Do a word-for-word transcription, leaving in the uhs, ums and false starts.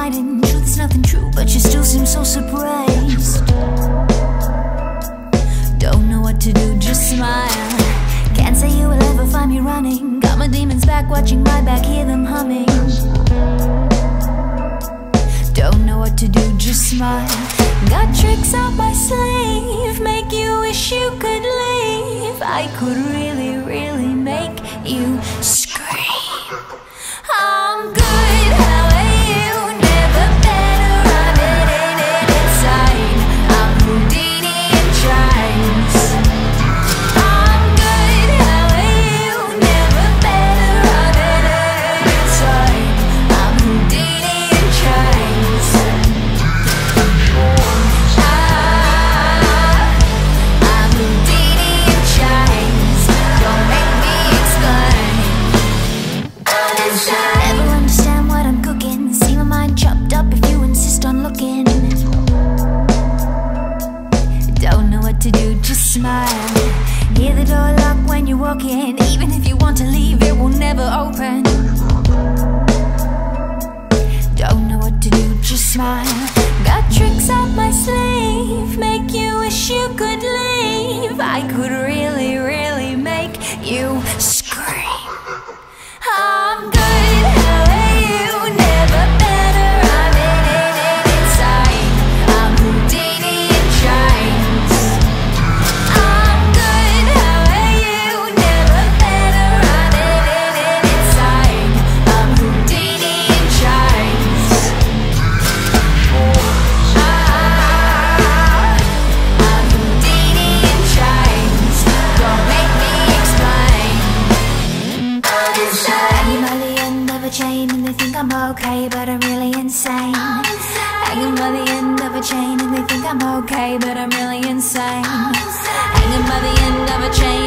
hiding. Truth is nothing true, but you still seem so surprised. Don't know what to do, just smile. Can't say you will ever find me running. Got my demons back, watching my back, hear them humming. Don't know what to do, just smile. Got tricks up my sleeve, make you wish you could leave. I could really, really make you scream. I'm good. Even if you want to leave, it will never open. Don't know what to do, just smile. Got tricks up my sleeve, make you wish you could leave. I could really, really make you scream. I'm good. But I'm really insane. I'm insane. Hanging by the end of a chain, and they think I'm okay, but I'm really insane. I'm insane. Hanging by the end of a chain.